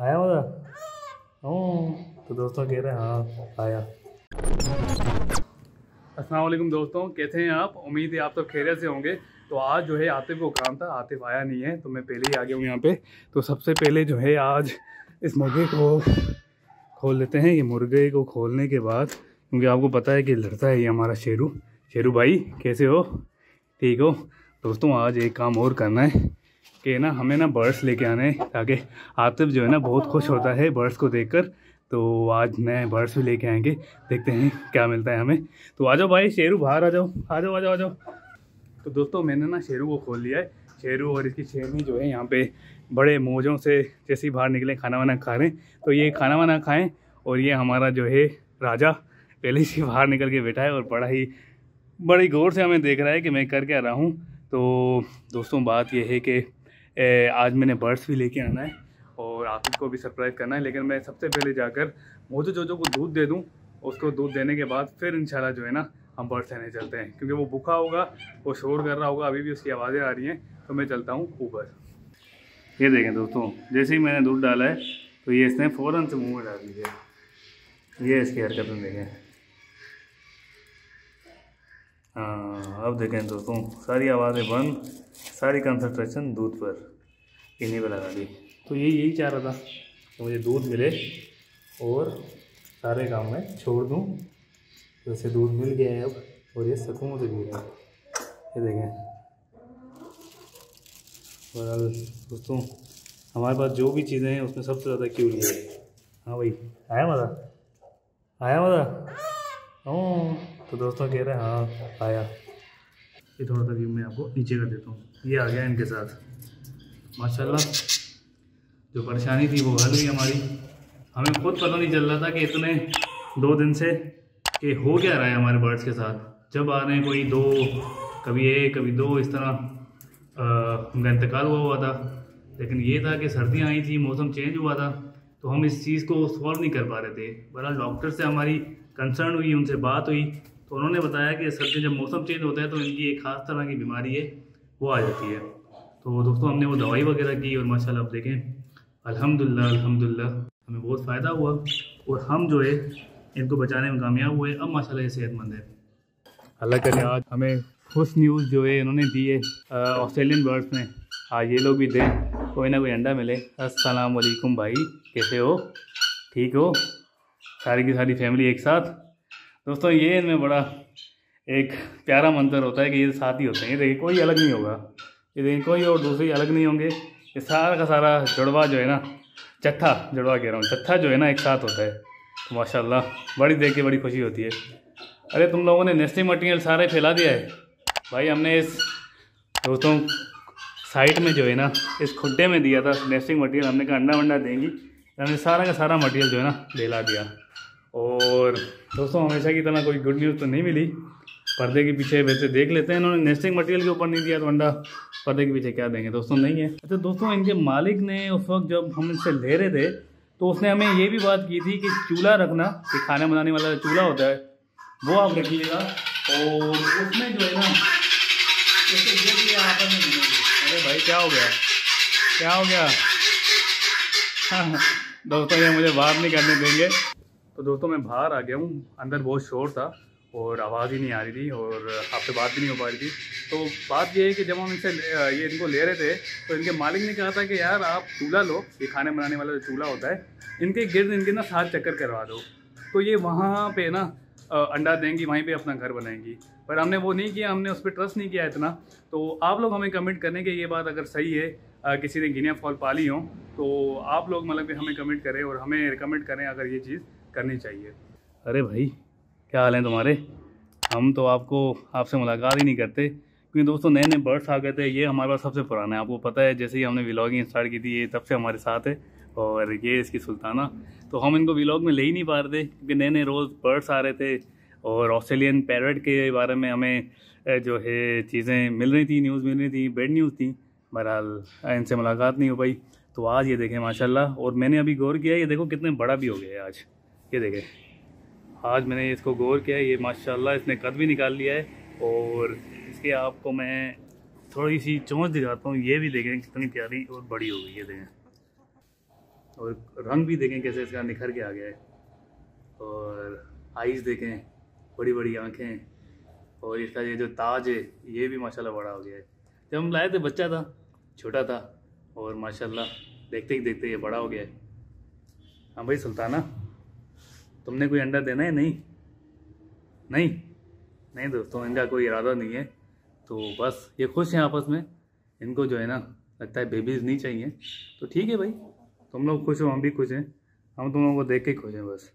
आया मजा तो दोस्तों कह रहे हैं हाँ आया। अस्सलाम वालेकुम दोस्तों, कैसे हैं आप? उम्मीद है आप सब खैरियत से होंगे। तो आज जो है आतिफ को काम था, आतिफ आया नहीं है तो मैं पहले ही आ गया हूँ यहाँ पे। तो सबसे पहले जो है आज इस मुर्गे को खोल लेते हैं। ये मुर्गे को खोलने के बाद, क्योंकि आपको पता है कि लड़ता है ये हमारा शेरू। शेरू भाई कैसे हो? ठीक हो? दोस्तों आज एक काम और करना है कि ना हमें ना बर्ड्स लेके आने हैं, ताकि आतिफ जो है ना बहुत खुश होता है बर्ड्स को देखकर। तो आज नए बर्ड्स भी लेके आएंगे, देखते हैं क्या मिलता है हमें। तो आ जाओ भाई शेरू, बाहर आ जाओ, आ जाओ आ जाओ आ जाओ। तो दोस्तों मैंने ना शेरू को खोल लिया है। शेरू और इसकी शेरनी जो है यहाँ पे बड़े मौजों से जैसे ही बाहर निकले खाना वाना खा रहे हैं। तो ये खाना वाना खाएँ। और ये हमारा जो है राजा पहले से बाहर निकल के बैठा है और बड़ी गौर से हमें देख रहा है कि मैं कर क्या रहा हूँ। तो दोस्तों बात यह है कि आज मैंने बर्ड्स भी लेके आना है और आतिफ को भी सरप्राइज़ करना है। लेकिन मैं सबसे पहले जाकर मोजो जोजो को दूध दे दूं, उसको दूध देने के बाद फिर इंशाल्लाह जो है ना हम बर्ड्स लेने चलते हैं, क्योंकि वो भूखा होगा, वो शोर कर रहा होगा, अभी भी उसकी आवाज़ें आ रही हैं। तो मैं चलता हूँ ऊपर। ये देखें दोस्तों, जैसे ही मैंने दूध डाला है तो ये इसने फ़ौरन से मुँह में डाल दिया। ये इसकी हरकत में देखें, हाँ अब देखें दोस्तों, सारी आवाज़ें बंद, सारी कंसंट्रेशन दूध पर, इन्हीं पर लगा दी। तो यही चाह रहा था कि मुझे दूध मिले और सारे काम में छोड़ दूँ। वैसे दूध मिल गया है अब, और ये सुकून से पी रहा है। ये देखें। और दोस्तों हमारे पास जो भी चीज़ें हैं उसमें सबसे ज़्यादा क्यूट है। हाँ भाई आया मज़ा, आया मज़ा। ओह तो दोस्तों कह रहे हैं हाँ आया। ये थोड़ा सा व्यू मैं आपको नीचे कर देता हूँ। ये आ गया इनके साथ, माशाल्लाह जो परेशानी थी वो हल हुई हमारी। हमें खुद पता नहीं चल रहा था कि इतने 2 दिन से कि हो क्या रहा है हमारे बर्ड्स के साथ। जब आ रहे हैं कोई 2, कभी 1, कभी 2, इस तरह उनका इंतकाल हुआ था। लेकिन ये था कि सर्दियाँ आई थी, मौसम चेंज हुआ था, तो हम इस चीज़ को सॉल्व नहीं कर पा रहे थे। बहरहाल डॉक्टर से हमारी कंसर्न हुई, उनसे बात हुई, तो उन्होंने बताया कि सर्दी जब मौसम चेंज होता है तो इनकी एक ख़ास तरह की बीमारी है वो आ जाती है। तो दोस्तों हमने वो दवाई वगैरह की और माशाल्लाह आप देखें अल्हम्दुलिल्लाह अल्हम्दुलिल्लाह हमें बहुत फ़ायदा हुआ और हम जो है इनको बचाने में कामयाब हुए। अब माशाल्लाह ये सेहतमंद है, अल्लाह करे। आज हमें खुश न्यूज़ जो है इन्होंने दी है ऑस्ट्रेलियन बर्ड्स में। हाँ ये लोग भी दें, कोई ना कोई अंडा मिले। अस्सलाम वालेकुम भाई, कैसे हो? ठीक हो? सारी की सारी फैमिली एक साथ। दोस्तों ये इनमें बड़ा एक प्यारा मंजर होता है कि ये साथ ही होते हैं। ये देखिए कोई अलग नहीं होगा, ये देखिए कोई और दूसरे अलग नहीं होंगे। ये सारा का सारा जुड़वा जो है ना, चट्ठा जुड़वा कह रहा हूँ, चट्ठा जो है ना एक साथ होता है। तो माशाल्लाह बड़ी देख के बड़ी खुशी होती है। अरे तुम लोगों ने नेस्टिंग मटेरियल सारे फैला दिया है भाई। हमने इस दोस्तों साइड में जो है ना इस खुड्डे में दिया था नेस्टिंग मटेरियल। हमने कहा अंडा वंडा देंगी, हमने सारा का सारा मटेरियल जो है ना फैला दिया। और दोस्तों हमेशा की तरह कोई गुड न्यूज़ तो नहीं मिली। पर्दे के पीछे वैसे देख लेते हैं, इन्होंने नेस्टिंग मटेरियल के ऊपर नहीं दिया तो अंडा पर्दे के पीछे क्या देंगे दोस्तों, नहीं है। अच्छा दोस्तों इनके मालिक ने उस वक्त जब हम इनसे ले रहे थे तो उसने हमें ये भी बात की थी कि चूल्हा रखना, कि खाना बनाने वाला चूल्हा होता है वो आप रखिएगा, और उसमें जो है ना अरे भाई क्या हो गया, क्या हो गया? दोस्तों ये मुझे बात नहीं करने देंगे। तो दोस्तों मैं बाहर आ गया हूँ, अंदर बहुत शोर था और आवाज़ ही नहीं आ रही थी और आपसे बात भी नहीं हो पा रही थी। तो बात ये है कि जब हम इनसे ये इनको ले रहे थे तो इनके मालिक ने कहा था कि यार आप चूल्हा लो, ये खाने बनाने वाला जो चूल्हा होता है, इनके गिर्द इनके ना 7 चक्कर करवा दो, तो ये वहाँ पे ना अंडा देंगी, वहीं पे अपना घर बनाएंगी। पर हमने वो नहीं किया, हमने उस पर ट्रस्ट नहीं किया इतना। तो आप लोग हमें कमेंट करने के ये बात अगर सही है, किसी ने गिनिया फॉल पाली हो तो आप लोग मतलब कि हमें कमेंट करें और हमें रिकमेंड करें अगर ये चीज़ करनी चाहिए। अरे भाई क्या हाल है तुम्हारे? हम तो आपको आपसे मुलाकात ही नहीं करते, क्योंकि दोस्तों नए नए बर्ड्स आ गए थे। ये हमारे पास सबसे पुराना है, आपको पता है, जैसे ही हमने व्लॉगिंग स्टार्ट की थी ये तब से हमारे साथ है। और ये इसकी सुल्ताना, तो हम इनको व्लॉग में ले ही नहीं पा रहे थे क्योंकि नए नए रोज़ बर्ड्स आ रहे थे और ऑस्ट्रेलियन पैरट के बारे में हमें जो है चीज़ें मिल रही थी, न्यूज़ मिल रही थी, बैड न्यूज़ थी। बहरहाल इनसे मुलाकात नहीं हो पाई। तो आज ये देखें माशाल्लाह, और मैंने अभी गौर किया ये देखो कितने बड़ा भी हो गया है आज। ये देखें आज मैंने इसको गौर किया, ये माशाल्लाह इसने कद भी निकाल लिया है। और इसके आपको मैं थोड़ी सी चोंच दिखाता हूँ, ये भी देखें कितनी प्यारी और बड़ी हो गई है। देखें और रंग भी देखें कैसे इसका निखर के आ गया है। और आइज़ देखें, बड़ी बड़ी आँखें, और इसका ये जो ताज है ये भी माशाल्लाह बड़ा हो गया है। जब हम लाए थे बच्चा था, छोटा था, और माशाल्लाह देखते ही देखते ये बड़ा हो गया है। हाँ भाई सुल्ताना, तुमने कोई अंडा देना है? नहीं नहीं नहीं दोस्तों, इनका कोई इरादा नहीं है, तो बस ये खुश हैं आपस में। इनको जो है ना लगता है बेबीज़ नहीं चाहिए, तो ठीक है भाई, तुम लोग खुश हो, हम भी खुश हैं, हम तुम लोगों को देख के खुश हैं बस।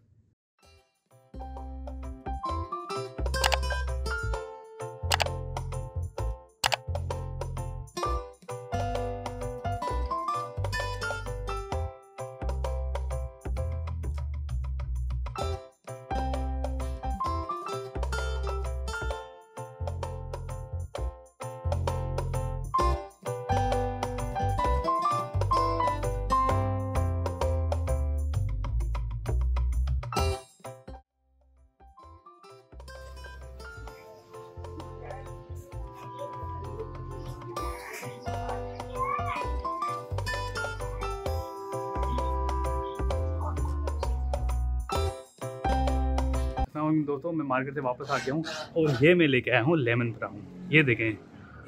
दोस्तों मैं मार्केट से वापस आ गया हूँ और ये मैं लेके आया हूँ लेमन ब्राउन। ये देखें,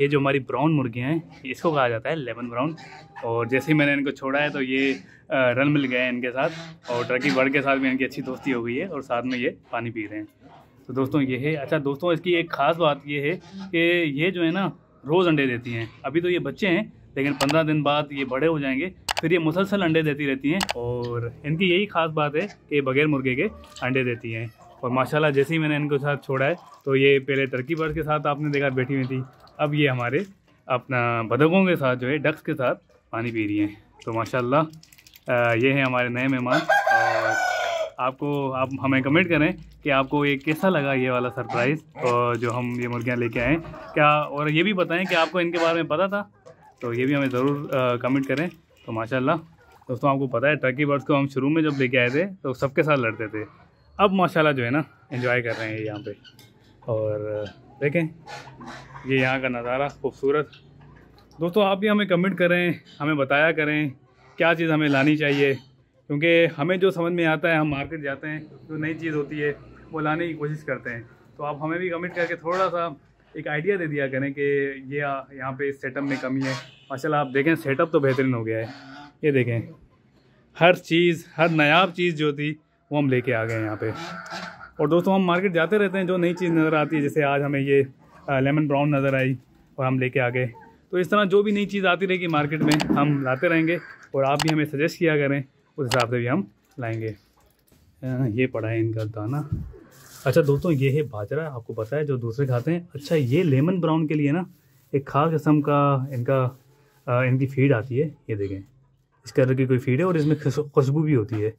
ये जो हमारी ब्राउन मुर्गियाँ हैं इसको कहा जाता है लेमन ब्राउन। और जैसे ही मैंने इनको छोड़ा है तो ये रल मिल गए हैं इनके साथ, और टर्की बर्ड के साथ भी इनकी अच्छी दोस्ती हो गई है, और साथ में ये पानी पी रहे हैं। तो दोस्तों ये है। अच्छा दोस्तों, इसकी एक ख़ास बात ये है कि ये जो है ना रोज़ अंडे देती हैं। अभी तो ये बच्चे हैं, लेकिन 15 दिन बाद ये बड़े हो जाएंगे, फिर ये मुसलसल अंडे देती रहती हैं। और इनकी यही ख़ास बात है कि बग़ैर मुर्गे के अंडे देती हैं। और माशाल्लाह जैसे ही मैंने इनको साथ छोड़ा है तो ये पहले टर्की बर्ड के साथ आपने देखा बैठी हुई थी, अब ये हमारे अपना बतखों के साथ जो है डक्स के साथ पानी पी रही हैं। तो माशाल्लाह ये हैं हमारे नए मेहमान। और आपको आप हमें कमेंट करें कि आपको ये कैसा लगा ये वाला सरप्राइज़, और जो हम ये मुर्गियाँ लेके आए क्या, और ये भी बताएं कि आपको इनके बारे में पता था, तो ये भी हमें ज़रूर कमेंट करें। तो माशाल्लाह दोस्तों आपको पता है टर्की बर्ड्स को हम शुरू में जब लेके आए थे तो सबके साथ लड़ते थे, अब माशाल्लाह जो है ना एंजॉय कर रहे हैं यहाँ पे। और देखें ये यहाँ का नज़ारा खूबसूरत। दोस्तों आप भी हमें कमेंट करें, हमें बताया करें क्या चीज़ हमें लानी चाहिए, क्योंकि हमें जो समझ में आता है हम मार्केट जाते हैं जो नई चीज़ होती है वो लाने की कोशिश करते हैं। तो आप हमें भी कमेंट करके थोड़ा सा एक आइडिया दे दिया करें कि ये यहाँ पे इस सेटअप में कमी है। माशाल्लाह आप देखें सेटअप तो बेहतरीन हो गया है। ये देखें हर चीज़, हर नायाब चीज़ जो थी वो हम लेके आ गए हैं यहाँ पे। और दोस्तों हम मार्केट जाते रहते हैं, जो नई चीज़ नज़र आती है, जैसे आज हमें ये लेमन ब्राउन नज़र आई और हम लेके आ गए। तो इस तरह जो भी नई चीज़ आती रहेगी मार्केट में हम लाते रहेंगे, और आप भी हमें सजेस्ट किया करें, उस हिसाब से भी हम लाएँगे। ये पड़ा है इनका दाना। अच्छा दोस्तों ये है बाजरा, आपको पता है जो दूसरे खाते हैं। अच्छा ये लेमन ब्राउन के लिए ना एक खास किस्म का इनकी फीड आती है। ये देखें इस कलर की कोई फीड है और इसमें खुशबू भी होती है।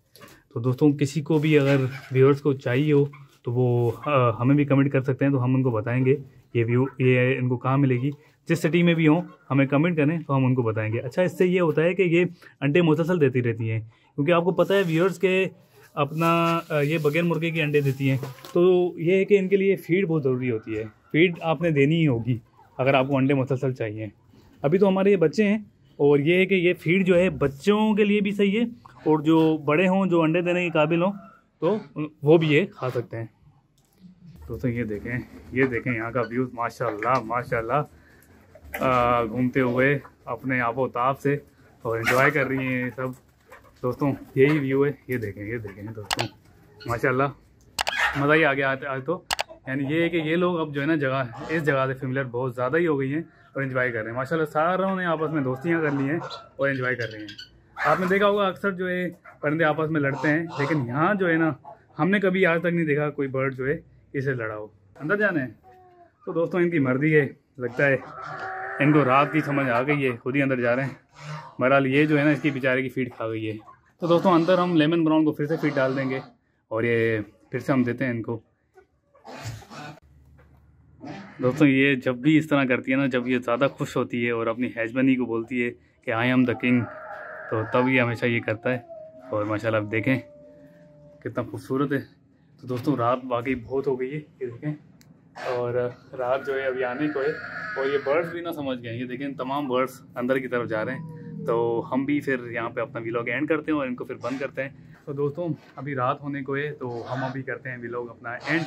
तो दोस्तों किसी को भी अगर व्यूअर्स को चाहिए हो तो वो हमें भी कमेंट कर सकते हैं, तो हम उनको बताएंगे ये इनको कहाँ मिलेगी। जिस सिटी में भी हों हमें कमेंट करें तो हम उनको बताएंगे। अच्छा इससे ये होता है कि ये अंडे मुसलसल देती रहती हैं, क्योंकि आपको पता है व्यूअर्स के अपना ये बगैर मुर्गे के अंडे देती हैं, तो ये है कि इनके लिए फ़ीड बहुत ज़रूरी होती है। फ़ीड आपने देनी ही होगी अगर आपको अंडे मुसलसल चाहिए। अभी तो हमारे ये बच्चे हैं, और ये है कि ये फ़ीड जो है बच्चों के लिए भी सही है, और जो बड़े हों जो अंडे देने के काबिल हों तो वो भी ये खा सकते हैं। दोस्तों ये देखें यहाँ का व्यूज़ माशाल्लाह माशाल्लाह, घूमते हुए अपने आपो-ताप से और इन्जॉय कर रही हैं सब। दोस्तों यही व्यू है। ये देखें दोस्तों माशाल्लाह, मज़ा ही आ गया आज तो। यानी ये है कि ये लोग अब जो है ना इस जगह से फेमिलियर बहुत ज़्यादा ही हो गई हैं और एंजॉय कर रहे हैं माशाल्लाह। सारों ने आपस में दोस्तियाँ कर ली हैं और एंजॉय कर रहे हैं। आपने देखा होगा अक्सर जो है परिंदे आपस में लड़ते हैं, लेकिन यहाँ जो है ना हमने कभी आज तक नहीं देखा कोई बर्ड जो है इसे लड़ा हो। अंदर जाना है तो दोस्तों इनकी मर्जी है, लगता है इनको रात की समझ आ गई है, खुद ही अंदर जा रहे हैं। बहरहाल ये जो है ना इसकी बेचारे की फीड खा गई है। तो दोस्तों अंदर हम लेमन ब्राउन को फिर से फीड डाल देंगे, और ये फिर से हम देते हैं इनको। दोस्तों ये जब भी इस तरह करती है ना, जब ये ज़्यादा खुश होती है और अपनी हैजबनी को बोलती है कि आई एम द किंग, तो तब ये हमेशा ये करता है। और माशाल्लाह आप देखें कितना खूबसूरत है। तो दोस्तों रात वाकई बहुत हो गई है, ये देखें, और रात जो है अभी आने को है, और ये बर्ड्स भी ना समझ गए। ये देखें तमाम बर्ड्स अंदर की तरफ जा रहे हैं। तो हम भी फिर यहाँ पे अपना व्लॉग एंड करते हैं और इनको फिर बंद करते हैं। तो दोस्तों अभी रात होने को है तो हम अभी करते हैं व्लॉग अपना एंड।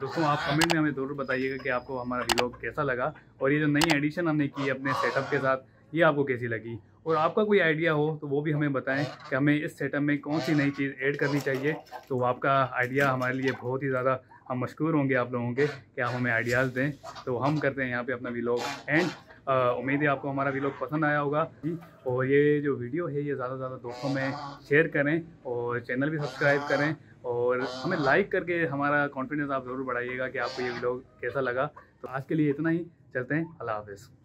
दोस्तों आप कमेंट में हमें ज़रूर बताइएगा कि आपको हमारा व्लॉग कैसा लगा और ये जो नई एडिशन हमने की अपने सेटअप के साथ ये आपको कैसी लगी, और आपका कोई आइडिया हो तो वो भी हमें बताएं कि हमें इस सेटअप में कौन सी नई चीज़ ऐड करनी चाहिए। तो आपका आइडिया हमारे लिए बहुत ही ज़्यादा, हम मशकूर होंगे आप लोगों के कि आप हमें आइडियाज़ दें। तो हम करते हैं यहाँ पे अपना व्लॉग एंड। उम्मीद है आपको हमारा व्लॉग पसंद आया होगा और ये जो वीडियो है ये ज़्यादा से ज़्यादा दोस्तों में शेयर करें और चैनल भी सब्सक्राइब करें और हमें लाइक करके हमारा कॉन्फिडेंस आप ज़रूर बढ़ाइएगा कि आपको ये व्लॉग कैसा लगा। तो आज के लिए इतना ही, चलते हैं, अल्लाह हाफ़िज़।